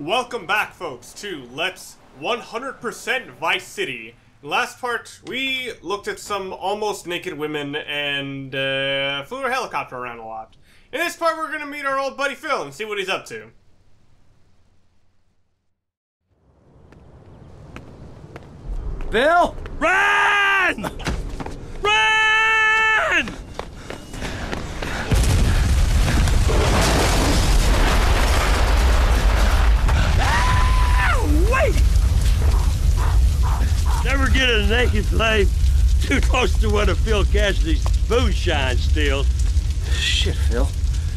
Welcome back, folks, to Let's 100% Vice City. Last part, we looked at some almost naked women and flew a helicopter around a lot. In this part, we're gonna meet our old buddy Phil and see what he's up to. Phil, run! Run! Never get in a naked place too close to one of Phil Cassidy's moonshine steals. Shit, Phil.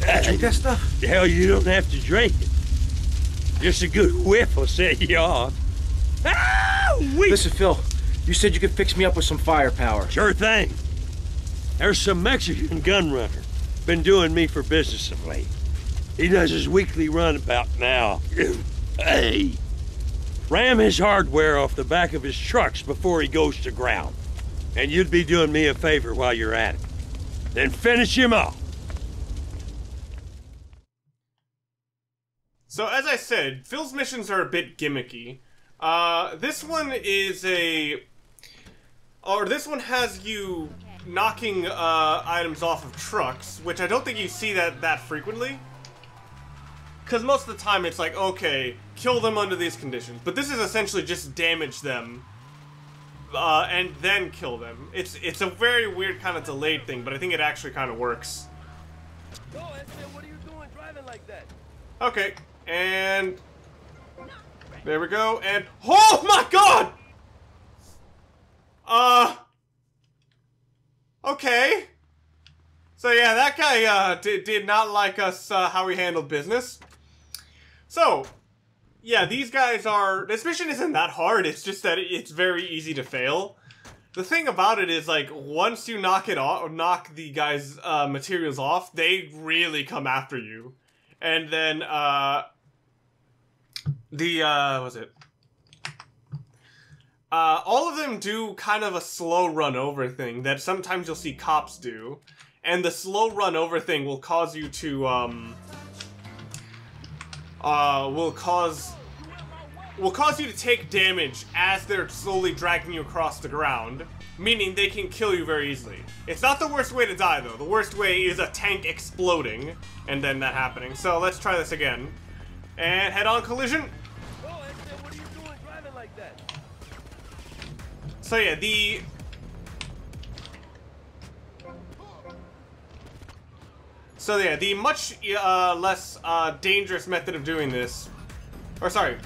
You drink that stuff? Hell, you don't have to drink it. Just a good whiff will set you off. Ah, listen, Phil. You said you could fix me up with some firepower. Sure thing. There's some Mexican gun runner. Been doing me for business of late. He does his weekly run about now. Hey. Ram his hardware off the back of his trucks before he goes to ground. And you'd be doing me a favor while you're at it. Then finish him off. So as I said, Phil's missions are a bit gimmicky. This one is a... Or this one has you knocking items off of trucks, which I don't think you see that frequently. Because most of the time it's like, okay, kill them under these conditions. But this is essentially just damage them, and then kill them. It's a very weird kind of delayed thing, but I think it actually kind of works. Yo, Esme, what are you doing driving like that? Okay, and there we go, and oh my god! Okay. So yeah, that guy did not like us how we handled business. So, yeah, these guys are... This mission isn't that hard, it's just that it's very easy to fail. The thing about it is, like, once you knock it off, or knock the guy's materials off, they really come after you. And then, what was it? All of them do kind of a slow run over thing that sometimes you'll see cops do. And the slow run over thing will cause you to, will cause you to take damage as they're slowly dragging you across the ground, meaning they can kill you very easily. It's not the worst way to die, though. The worst way is a tank exploding, and then that happening. So let's try this again. And head-on collision. Oh, Esme, what are you doing driving like that? So yeah, the much less dangerous method of doing this, or sorry.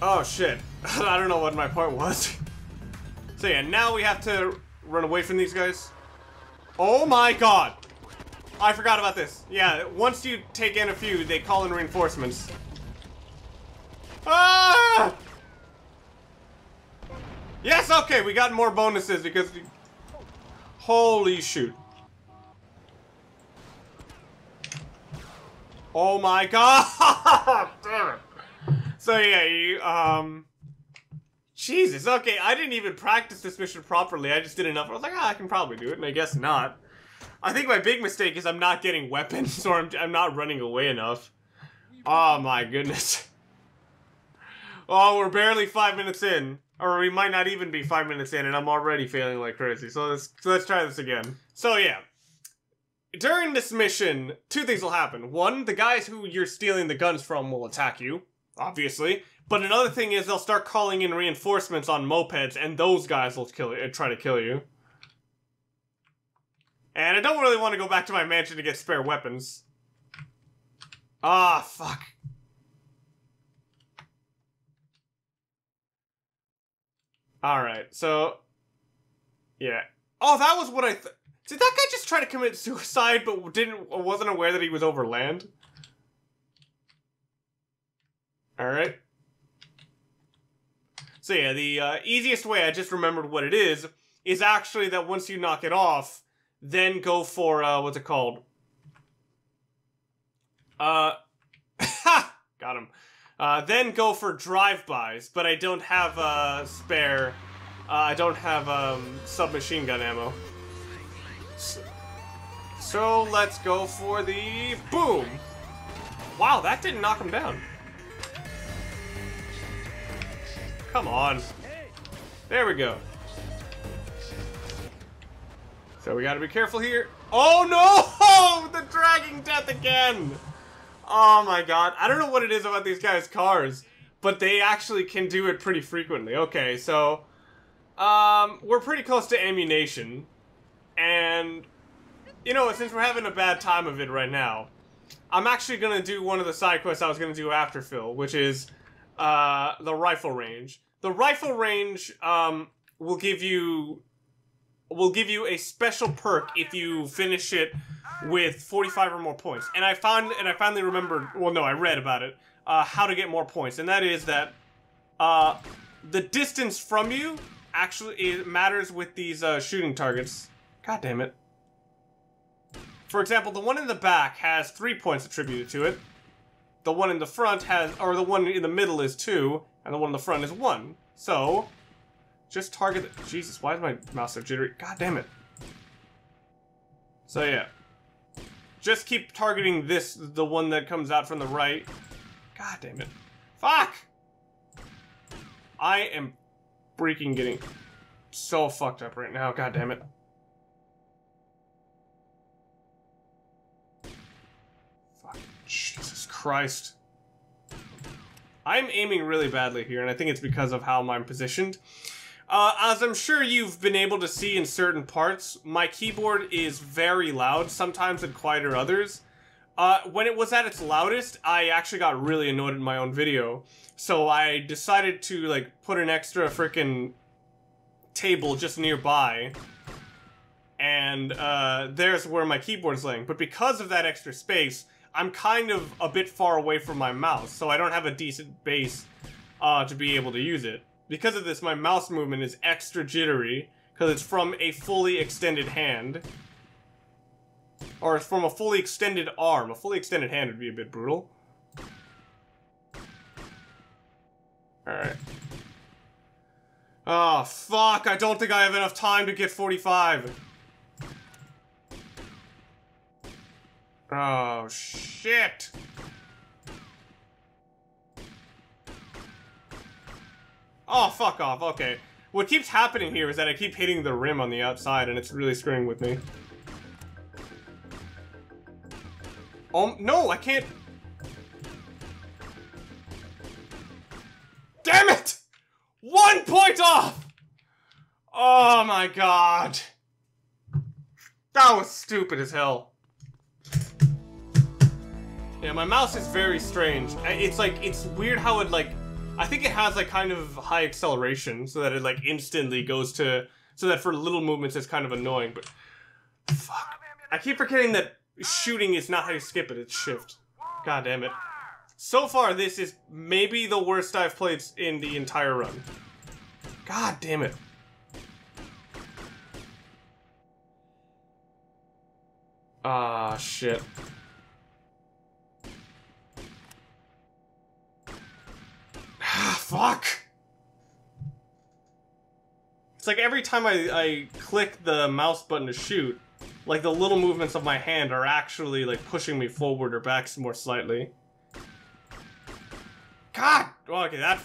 Oh shit, I don't know what my part was. So yeah, now we have to run away from these guys. Oh my god! I forgot about this. Yeah, once you take in a few, they call in reinforcements. Ah! Yes, okay, we got more bonuses because we... Holy shoot. Oh my god! Damn it. So yeah, you, Jesus, okay, I didn't even practice this mission properly. I just did enough. I was like, I can probably do it, and I guess not. I think my big mistake is I'm not getting weapons, or I'm not running away enough. Oh my goodness. Oh, we're barely 5 minutes in. Or we might not even be 5 minutes in, and I'm already failing like crazy. So let's try this again. So yeah. During this mission, two things will happen. One, the guys who you're stealing the guns from will attack you, obviously. But another thing is they'll start calling in reinforcements on mopeds, and those guys will try to kill you. And I don't really want to go back to my mansion to get spare weapons. Ah, fuck. Alright, so... Yeah. Oh, that was what I thought. Did that guy just try to commit suicide, but wasn't aware that he was over land? All right. So yeah, the easiest way, I just remembered what it is actually that once you knock it off, then go for, what's it called? Ha! Got him. Then go for drive-bys, but I don't have, I don't have, submachine gun ammo. So let's go for the boom. Wow, that didn't knock him down. Come on. There we go. So we gotta be careful here. Oh no! The dragging death again! Oh my god. I don't know what it is about these guys' cars, but they actually can do it pretty frequently. Okay, so... we're pretty close to Ammu-nation. And... you know, since we're having a bad time of it right now, I'm actually gonna do one of the side quests I was gonna do after Phil, which is, the rifle range. The rifle range, will give you a special perk if you finish it with 45 or more points. And I finally remembered, well, no, I read about it, how to get more points. And that is that, the distance from you actually it matters with these, shooting targets. God damn it. For example, the one in the back has 3 points attributed to it. The one in the front has, or the one in the middle is 2, and the one in the front is 1. So, just target the, Jesus, why is my mouse so jittery? God damn it. So yeah. Just keep targeting this, the one that comes out from the right. God damn it. Fuck! I am freaking getting so fucked up right now, god damn it. Jesus Christ. I'm aiming really badly here, and I think it's because of how I'm positioned. As I'm sure you've been able to see in certain parts, my keyboard is very loud, sometimes and quieter others. When it was at its loudest, I actually got really annoyed in my own video. So I decided to, like, put an extra frickin' table just nearby. And, there's where my keyboard's laying. But because of that extra space, I'm kind of a bit far away from my mouse, so I don't have a decent base to be able to use it. Because of this, my mouse movement is extra jittery, because it's from a fully extended hand. Or it's from a fully extended arm. A fully extended hand would be a bit brutal. Alright. Oh, fuck! I don't think I have enough time to get 45! Oh, shit! Oh, fuck off, okay. What keeps happening here is that I keep hitting the rim on the outside and it's really screwing with me. Oh, no, I can't! Damn it! 1 point off! Oh my god. That was stupid as hell. Yeah, my mouse is very strange. It's like, it's weird how it like, I think it has like kind of high acceleration so that it like instantly goes to, so that for little movements it's kind of annoying, but fuck. I keep forgetting that shooting is not how you skip it, it's shift. God damn it. So far this is maybe the worst I've played in the entire run. God damn it. Ah, shit. Fuck! It's like every time I click the mouse button to shoot, like the little movements of my hand are actually like pushing me forward or back more slightly. God! Well, okay, that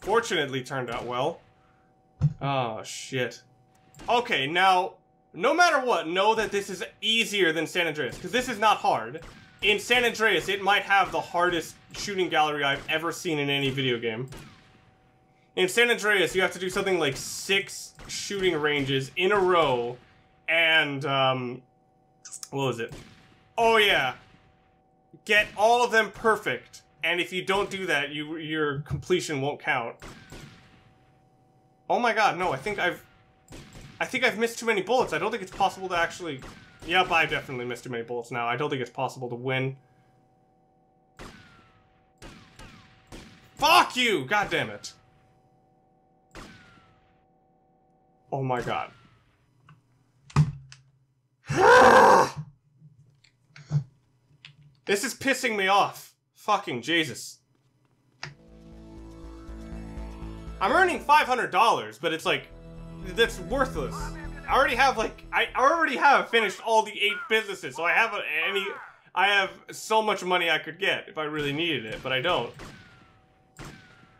fortunately turned out well. Oh, shit. Okay, now, no matter what, know that this is easier than San Andreas, because this is not hard. In San Andreas, it might have the hardest shooting gallery I've ever seen in any video game. In San Andreas, you have to do something like 6 shooting ranges in a row, and, what was it? Oh, yeah. Get all of them perfect, and if you don't do that, your completion won't count. Oh my god, no, I think I've missed too many bullets. I don't think it's possible to actually... Yep, I definitely missed too many bullets now. I don't think it's possible to win. Fuck you! God damn it. Oh my god. This is pissing me off. Fucking Jesus. I'm earning $500, but it's like, that's worthless. I already have finished all the 8 businesses, so I have any I have so much money I could get if I really needed it, but I don't.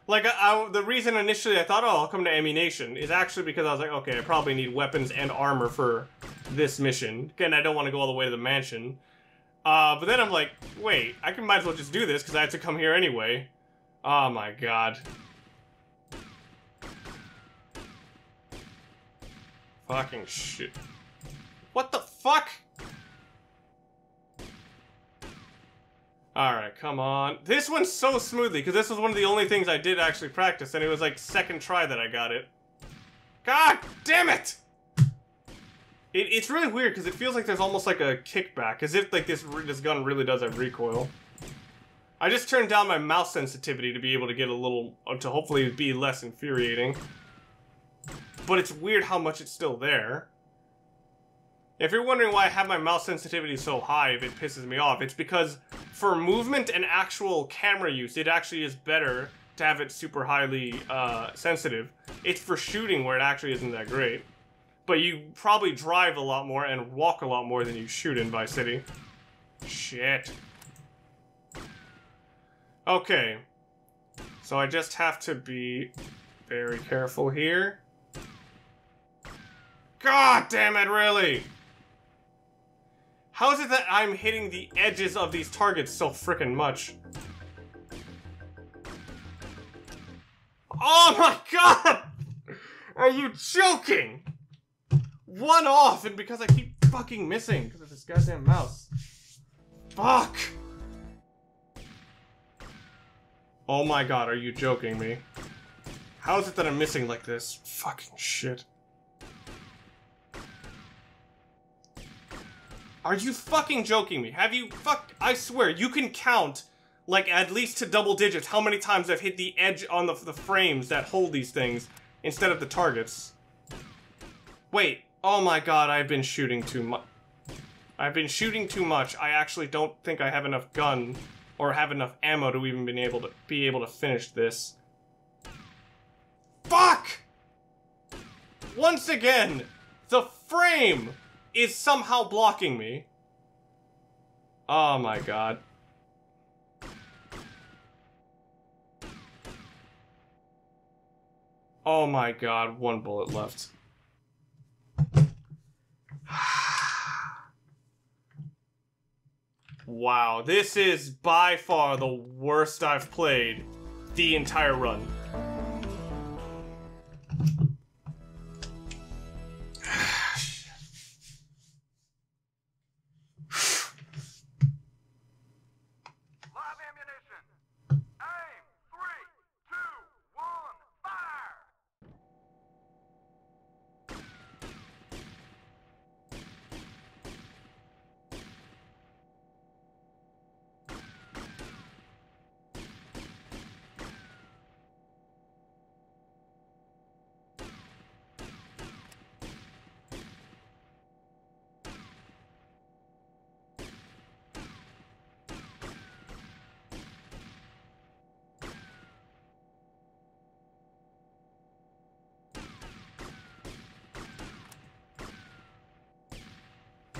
Like, the reason initially I thought, oh, I'll come to Ammu-nation is actually because I was like, okay, I probably need weapons and armor for this mission. Again, I don't want to go all the way to the mansion. But then I'm like, wait, I can might as well just do this because I have to come here anyway. Oh my god. Fucking shit. What the fuck? Alright, come on. This one's so smoothly, because this was one of the only things I did actually practice, and it was like second try that I got it. God damn it! It's really weird, because it feels like there's almost like a kickback, as if like this gun really does have recoil. I just turned down my mouse sensitivity to be able to get a little, to hopefully be less infuriating. But it's weird how much it's still there. If you're wondering why I have my mouse sensitivity so high, if it pisses me off, it's because for movement and actual camera use, it actually is better to have it super highly sensitive. It's for shooting where it actually isn't that great. But you probably drive a lot more and walk a lot more than you shoot in Vice City. Shit. Okay. So I just have to be very careful here. God damn it, really! How is it that I'm hitting the edges of these targets so frickin' much? Oh my god! Are you joking? One off, and because I keep fucking missing because of this goddamn mouse. Fuck! Oh my god, are you joking me? How is it that I'm missing like this? Fucking shit. Are you fucking joking me? Have you I swear, you can count, like, at least to double digits how many times I've hit the edge on the frames that hold these things instead of the targets. Wait. Oh my god, I've been shooting too much. I've been shooting too much. I actually don't think I have enough gun or have enough ammo to even be able to finish this. Fuck! Once again, the frame is somehow blocking me. Oh my god. Oh my god, one bullet left. Wow, this is by far the worst I've played the entire run.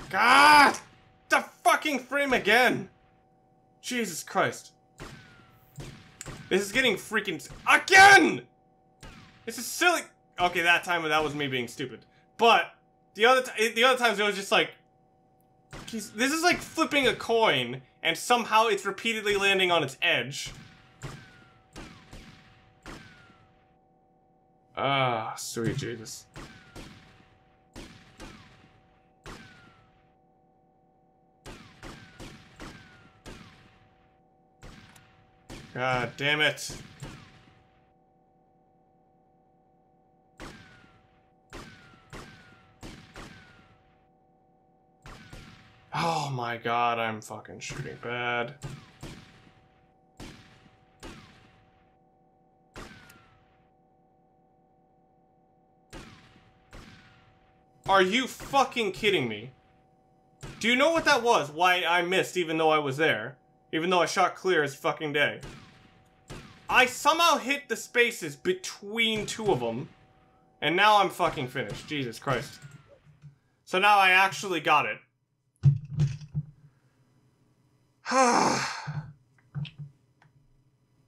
God! The fucking frame again! Jesus Christ. This is getting freaking... AGAIN! This is silly... Okay, that time that was me being stupid. But, the other times it was just like... Geez, this is like flipping a coin, and somehow it's repeatedly landing on its edge. Ah, sweet Jesus. God damn it. Oh my god, I'm fucking shooting bad. Are you fucking kidding me? Do you know what that was? Why I missed even though I was there? Even though I shot clear as fucking day. I somehow hit the spaces between two of them, and now I'm fucking finished. Jesus Christ. So now I actually got it.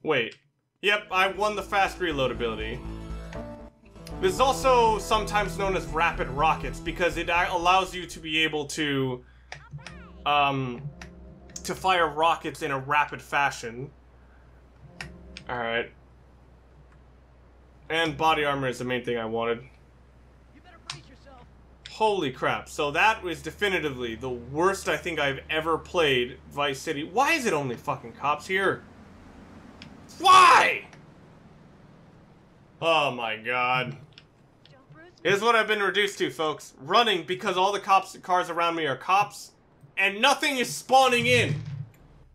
Wait. Yep, I won the fast reload ability. This is also sometimes known as rapid rockets because it allows you to be able to fire rockets in a rapid fashion. Alright. And body armor is the main thing I wanted. You better brace yourself. Holy crap. So that was definitively the worst I think I've ever played Vice City. Why is it only fucking cops here? Why? Oh my god. Here's what I've been reduced to, folks. Running because all the cars around me are cops and nothing is spawning in.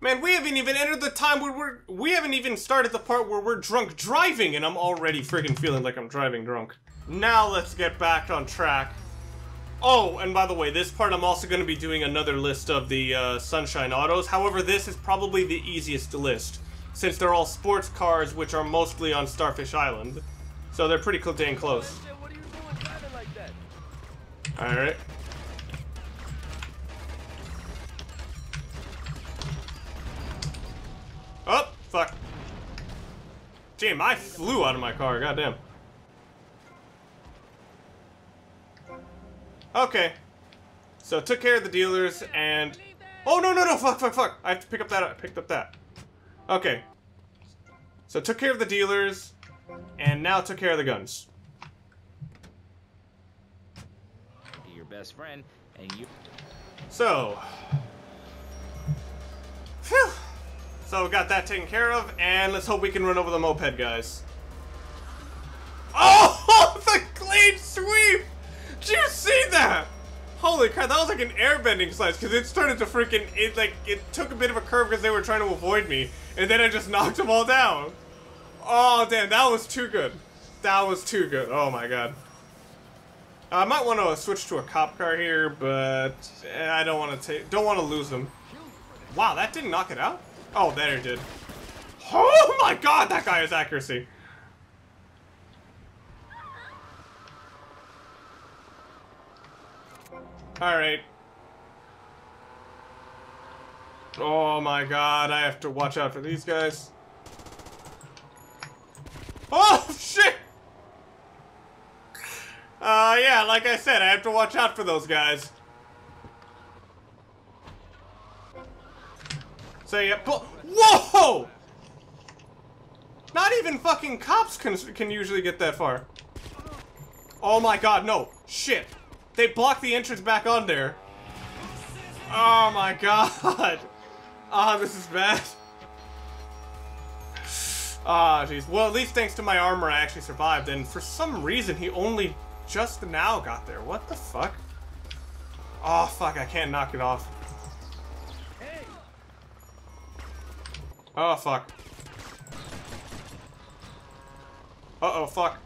Man, we haven't even entered the time where we haven't even started the part where we're drunk driving, and I'm already friggin' feeling like I'm driving drunk. Now let's get back on track. Oh, and by the way, this part I'm also going to be doing another list of the Sunshine Autos. However, this is probably the easiest to list, since they're all sports cars, which are mostly on Starfish Island. So they're pretty dang close. Alright. Oh, fuck. Damn, I flew out of my car, goddamn. Okay. So, took care of the dealers and... Oh, no, no, no, fuck, fuck, fuck. I have to pick up that, I picked up that. Okay. So, took care of the dealers and now took care of the guns. Be your best friend and you... So... Phew! So we got that taken care of, and let's hope we can run over the moped, guys. Oh, the clean sweep! Did you see that? Holy crap, that was like an airbending slice, because it started to freaking, it took a bit of a curve because they were trying to avoid me, and then I just knocked them all down. Oh, damn, that was too good. That was too good, oh my god. I might want to switch to a cop car here, but I don't want to lose them. Wow, that didn't knock it out? Oh, there it did. Oh my god, that guy has accuracy. Alright. Oh my god, I have to watch out for these guys. Oh, shit! Yeah, like I said, I have to watch out for those guys. So yeah, but whoa! Not even fucking cops can usually get that far. Oh my god, no. Shit. They blocked the entrance back on there. Oh my god. Ah, this is bad. Ah, jeez. Well, at least thanks to my armor, I actually survived, and for some reason, he only just now got there. What the fuck? Oh, fuck, I can't knock it off. Oh, fuck. Uh-oh, fuck.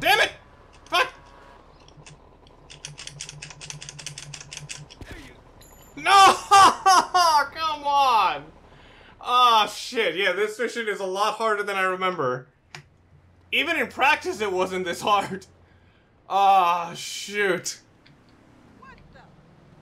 Damn it! Fuck! No! Come on! Oh, shit. Yeah, this mission is a lot harder than I remember. Even in practice, it wasn't this hard. Ah, oh, shoot.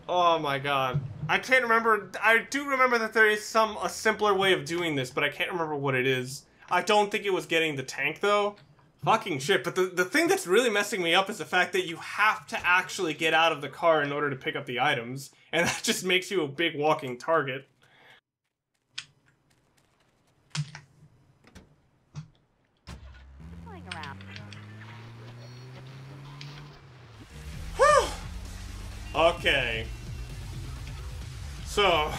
Oh, my God. I can't remember. I do remember that there is a simpler way of doing this, but I can't remember what it is. I don't think it was getting the tank, though. Fucking shit. But the thing that's really messing me up is the fact that you have to actually get out of the car in order to pick up the items, and that just makes you a big walking target. Playing around. Whew. Okay. So,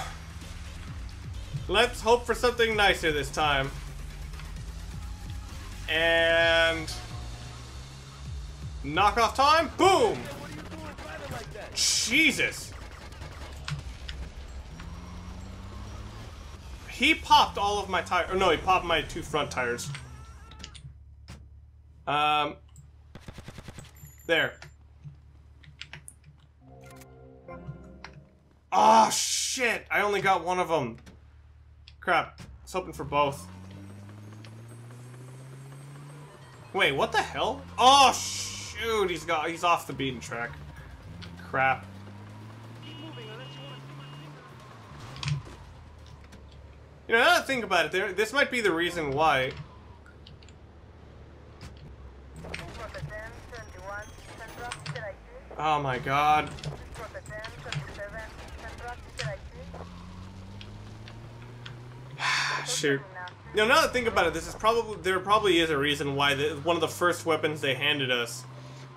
let's hope for something nicer this time. And... knock off time. Boom! Jesus! He popped all of my tires. Oh, no, he popped my two front tires. There. Oh, shit! I only got one of them. Crap. I was hoping for both. Wait, what the hell? Oh, shoot! He's off the beaten track. Crap. You know, now that I think about it, this might be the reason why. Oh my god. Shoot. You know, now that I think about it, this is probably, there probably is a reason why one of the first weapons they handed us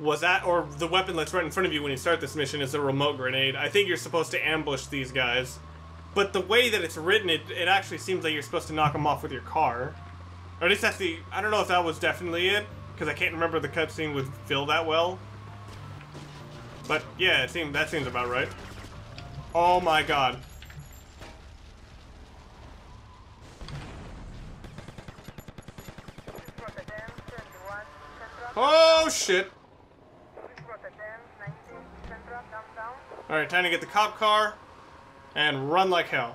was that, or the weapon that's right in front of you when you start this mission is a remote grenade. I think you're supposed to ambush these guys. But the way that it's written, it actually seems like you're supposed to knock them off with your car. Or at least that's the... I don't know if that was definitely it, because I can't remember the cutscene with Phil that well. But, yeah, that seems about right. Oh my god. Oh, shit. Alright, time to get the cop car. And run like hell.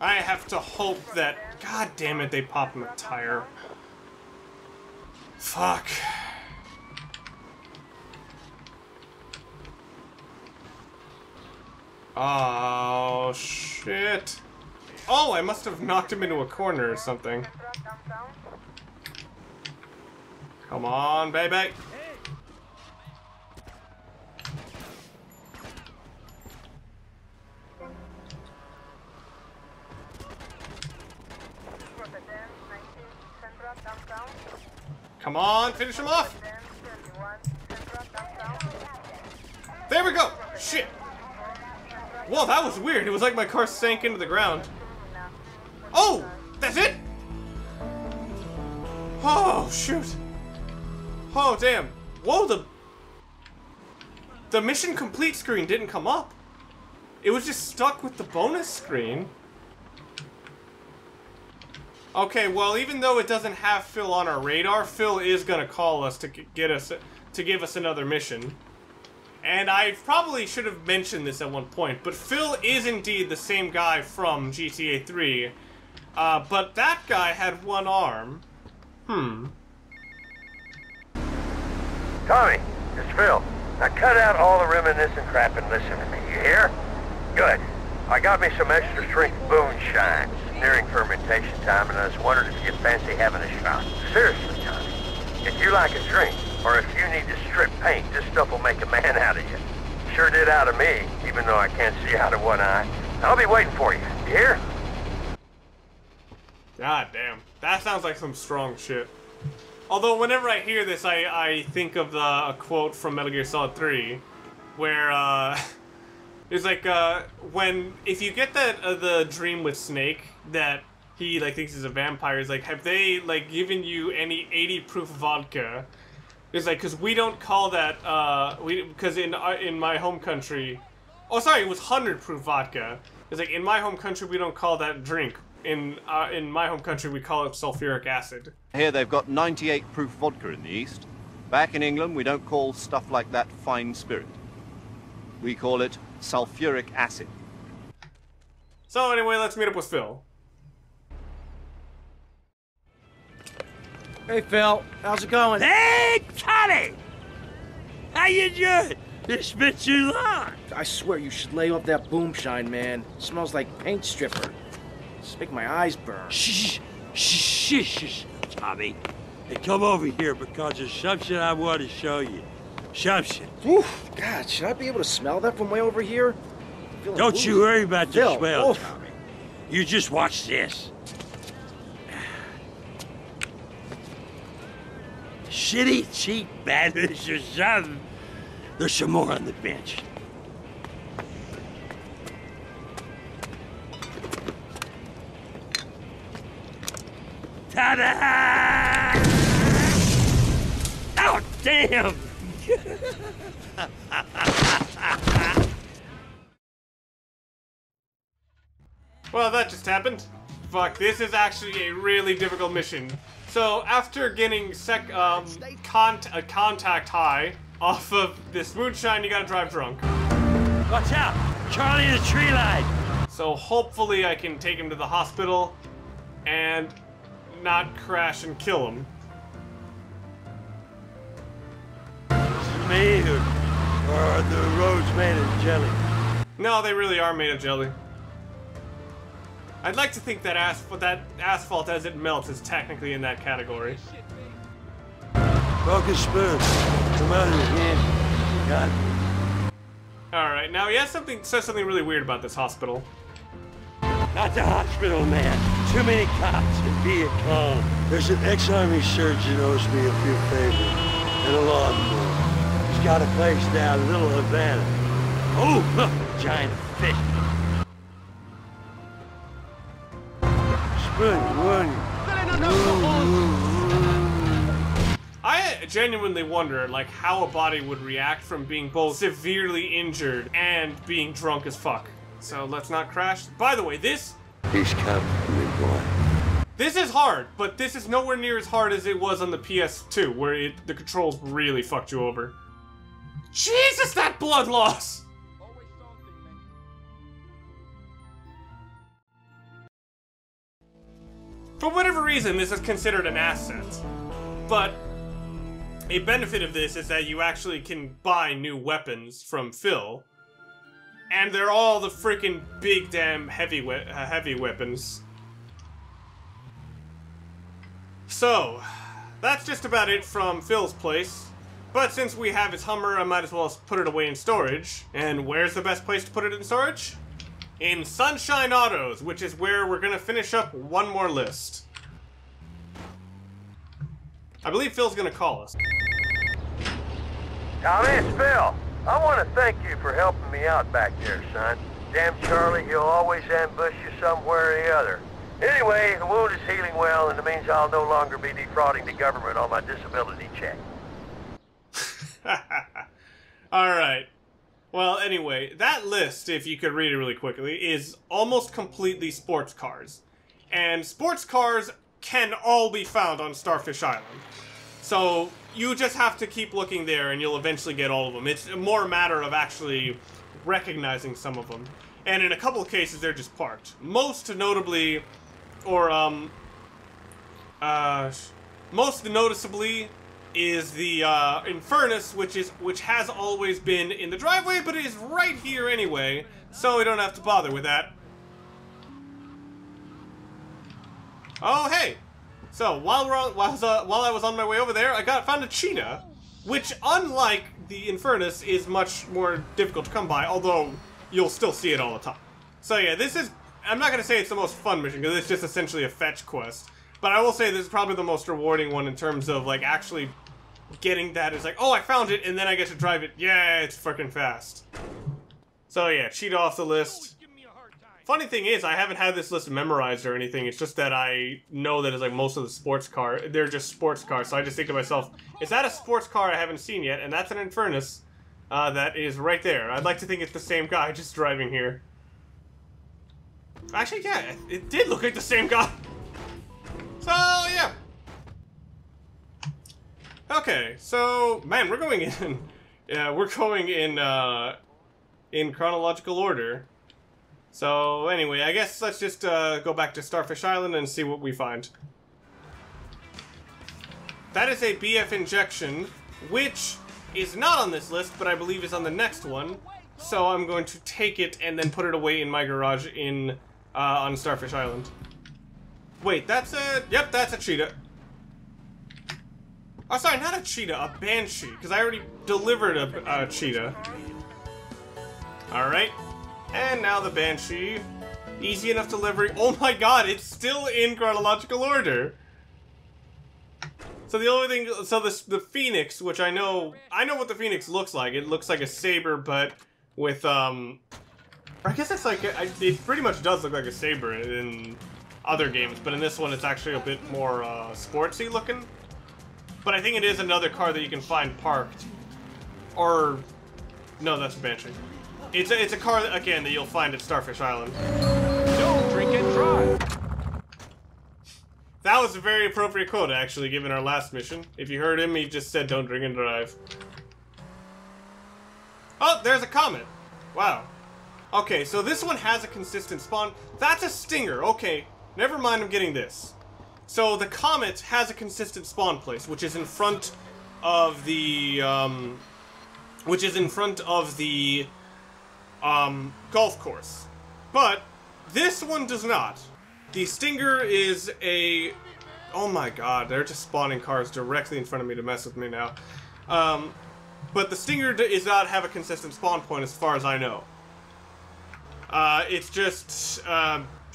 I have to hope that... God damn it, they pop him a tire. Fuck. Oh, shit. Oh, I must have knocked him into a corner or something. Come on, baby. Come on, finish him off! There we go! Shit! Whoa, that was weird. It was like my car sank into the ground. Oh! That's it? Oh, shoot. Oh, damn. Whoa, the mission complete screen didn't come up. It was just stuck with the bonus screen. Okay, well, even though it doesn't have Phil on our radar, Phil is gonna call us to give us another mission. And I probably should have mentioned this at one point, but Phil is indeed the same guy from GTA 3. But that guy had one arm. Tommy, it's Phil. Now cut out all the reminiscent crap and listen to me, you hear? Good. I got me some extra strength moonshine. Nearing fermentation time, and I just wondered if you'd fancy having a shot. Seriously, Tommy, if you like a drink, or if you need to strip paint, this stuff will make a man out of you. Sure did out of me, even though I can't see out of one eye. I'll be waiting for you. You hear? God damn. That sounds like some strong shit. Although, whenever I hear this, I think of a quote from Metal Gear Solid 3, where, it's like, if you get that, the dream with Snake, that he, like, thinks he's a vampire, it's like, have they, like, given you any 80-proof vodka? It's like, because we don't call that, because in my home country, oh, sorry, it was 100-proof vodka. It's like, in my home country, we don't call that drink. In my home country, we call it sulfuric acid. Here, they've got 98-proof vodka in the East. Back in England, we don't call stuff like that fine spirit. We call it... sulfuric acid. So anyway, let's meet up with Phil. Hey Phil, how's it going? Hey Caddy! How you doing? It's been too long. I swear you should lay off that boomshine, man. It smells like paint stripper. It's making my eyes burn. Shh, shh, shh, Tommy. Hey, come over here because there's something I want to show you. Something. Oof, God, should I be able to smell that from way over here? Don't you worry about the smell, Tommy. You just watch this. Shitty, cheap badness or something. There's some more on the bench. Ta-da! Oh, damn! Well, that just happened. Fuck, this is actually a really difficult mission. So, after getting contact high off of this moonshine, you gotta drive drunk. Watch out! Charlie the tree line! So, hopefully I can take him to the hospital and not crash and kill him. Or the road's made of jelly. No, they really are made of jelly. I'd like to think that asphalt as it melts is technically in that category. Rocket Spoon, come out of here. Got it. Alright, now he has something, says something really weird about this hospital. Not the hospital, man. Too many cops and Viet Cong. There's an ex-army surgeon owes me a few favors. And a lawnmower. He's got a place down in Little Havana. Oh, look, giant fish. I genuinely wonder, like, how a body would react from being both severely injured and being drunk as fuck. So let's not crash. By the way, this... He's coming, big boy. This is hard, but this is nowhere near as hard as it was on the PS2, where the controls really fucked you over. Jesus, that blood loss! For whatever reason, this is considered an asset. But a benefit of this is that you actually can buy new weapons from Phil. And they're all the freaking big damn heavy weapons. So, that's just about it from Phil's place. But since we have his Hummer, I might as well put it away in storage. And where's the best place to put it in storage? In Sunshine Autos, which is where we're gonna finish up one more list. I believe Phil's gonna call us. Tommy, it's Phil. I wanna thank you for helping me out back there, son. Damn Charlie, he'll always ambush you somewhere or the other. Anyway, the wound is healing well, and it means I'll no longer be defrauding the government on my disability check. Alright. Well, anyway, that list, if you could read it really quickly, is almost completely sports cars. And sports cars can all be found on Starfish Island. So, you just have to keep looking there and you'll eventually get all of them. It's more a matter of actually recognizing some of them. And in a couple of cases, they're just parked. Most notably, or, most noticeably, is the Infernus, which has always been in the driveway, but it is right here anyway, so we don't have to bother with that. Oh hey! So while I was on my way over there, I found a Cheetah, which unlike the Infernus is much more difficult to come by, although you'll still see it all the time. So yeah, this is, I'm not gonna say it's the most fun mission because it's just essentially a fetch quest, but I will say this is probably the most rewarding one in terms of like actually getting that. It's like, oh, I found it, and then I get to drive it. Yeah, it's fucking fast. So yeah, Cheetah off the list. Funny thing is, I haven't had this list memorized or anything. It's just that I know that it's like most of the sports car, they're just sports cars. So I just think to myself, is that a sports car I haven't seen yet? And that's an Infernus that is right there. I'd like to think it's the same guy just driving here. Actually, yeah, it did look like the same guy. So, yeah. Okay, so, man, we're going in, in chronological order. So, anyway, I guess let's just, go back to Starfish Island and see what we find. That is a BF Injection, which is not on this list, but I believe is on the next one. So I'm going to take it and then put it away in my garage in, on Starfish Island. Wait, that's a... Yep, that's a Cheetah. Oh, sorry, not a Cheetah, a Banshee, because I already delivered a Cheetah. Alright. And now the Banshee. Easy enough delivery. Oh my god, it's still in chronological order! So the only thing... So this, the Phoenix, which I know what the Phoenix looks like. It looks like a saber, but with, I guess it's like... It pretty much does look like a saber in other games, but in this one it's actually a bit more sportsy looking. But I think it is another car that you can find parked. Or no, that's a Banshee. It's a car that, again, that you'll find at Starfish Island. Don't drink and drive. That was a very appropriate quote, actually, given our last mission. If you heard him, he just said, "Don't drink and drive." Oh, there's a Comet. Wow. Okay, so this one has a consistent spawn. That's a Stinger. Okay. Never mind, I'm getting this. So the Comet has a consistent spawn place, which is in front of the, golf course. But this one does not. The Stinger is a... Oh my god, they're just spawning cars directly in front of me to mess with me now. But the Stinger does not have a consistent spawn point as far as I know. It's just...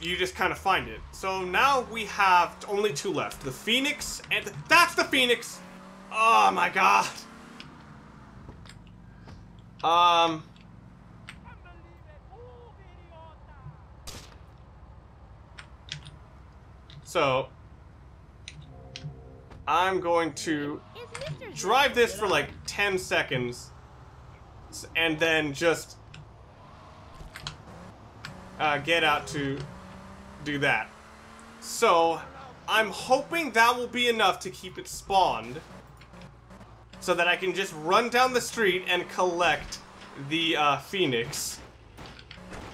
you just kind of find it. So now we have only two left. The Phoenix and... That's the Phoenix! Oh my god! So... I'm going to drive this for like 10 seconds and then just get out to do that. So I'm hoping that will be enough to keep it spawned so that I can just run down the street and collect the Phoenix.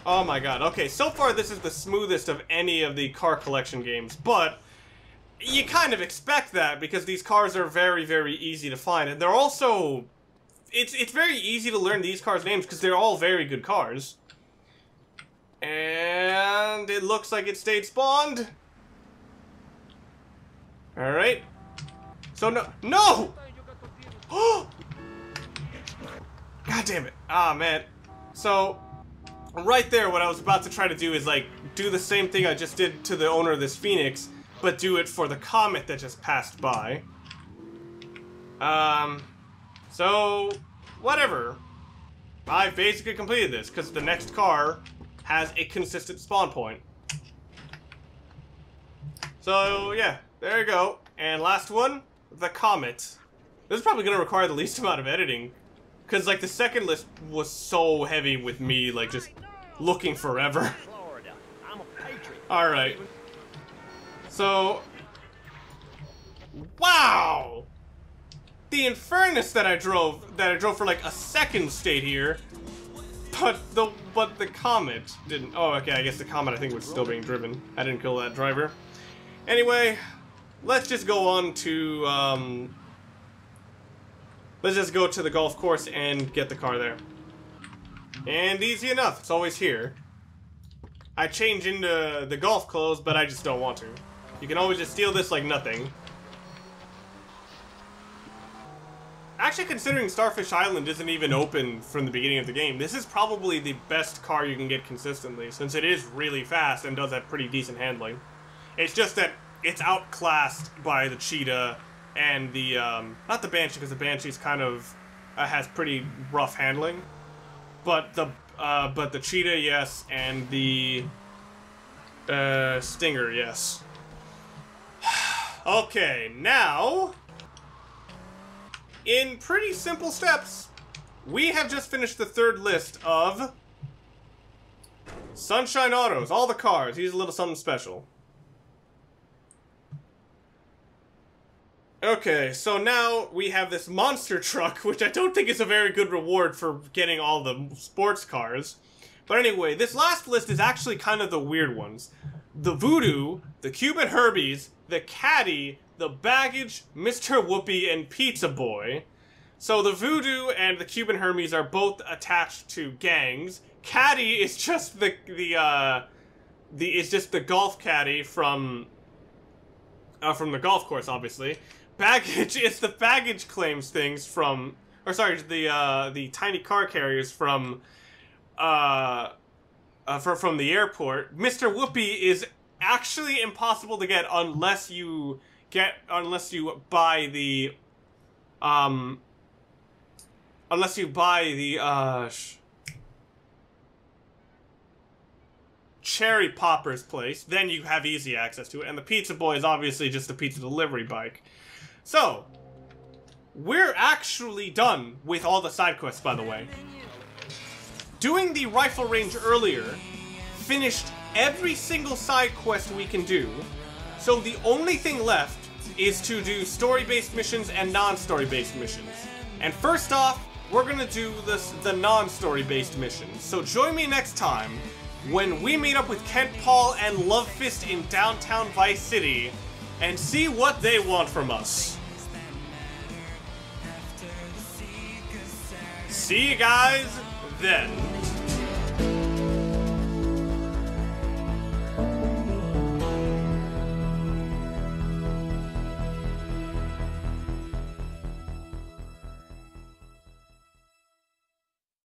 Oh my god. Okay, so far this is the smoothest of any of the car collection games, but you kind of expect that because these cars are very, very easy to find, and they're also... It's very easy to learn these cars' names because they're all very good cars. And it looks like it stayed spawned. Alright. So no! God damn it. Ah, man. So, right there, what I was about to try to do is, like, do the same thing I just did to the owner of this Phoenix, but do it for the Comet that just passed by. So, whatever. I basically completed this, because the next car has a consistent spawn point. So, yeah, there you go. And last one, the Comet. This is probably going to require the least amount of editing, because, like, the second list was so heavy with me, like, just looking forever. Alright. So, wow! The Infernus that I drove for like a second stayed here, but the Comet didn't. Oh, okay, I guess the Comet I think was still being driven. I didn't kill that driver. Anyway, let's just go on to, let's just go to the golf course and get the car there. And easy enough, it's always here. I change into the golf clothes, but I just don't want to. You can always just steal this like nothing. Actually, considering Starfish Island isn't even open from the beginning of the game, this is probably the best car you can get consistently, since it is really fast and does have pretty decent handling. It's just that it's outclassed by the Cheetah and the, not the Banshee, because the Banshee's kind of, has pretty rough handling. But the Cheetah, yes, and the, Stinger, yes. Okay, now, in pretty simple steps, we have just finished the third list of Sunshine Autos, all the cars. He's a little something special. Okay, so now we have this monster truck, which I don't think is a very good reward for getting all the sports cars. But anyway, this last list is actually kind of the weird ones. The Voodoo, the Cuban Hermes, the Caddy, the Baggage, Mr. Whoopie, and Pizza Boy. So the Voodoo and the Cuban Hermes are both attached to gangs. Caddy is just the golf caddy from the golf course, obviously. Baggage is the baggage claims things from, or sorry, the tiny car carriers from the airport. Mr. Whoopie is actually impossible to get unless you buy the Cherry Poppers place, then you have easy access to it. And the Pizza Boy is obviously just a pizza delivery bike. So, we're actually done with all the side quests, by the way. Doing the rifle range earlier finished every single side quest we can do, so the only thing left is to do story-based missions and non-story-based missions. And first off, we're gonna do the non-story-based missions. So join me next time when we meet up with Kent Paul and Love Fist in downtown Vice City and see what they want from us. See you guys then.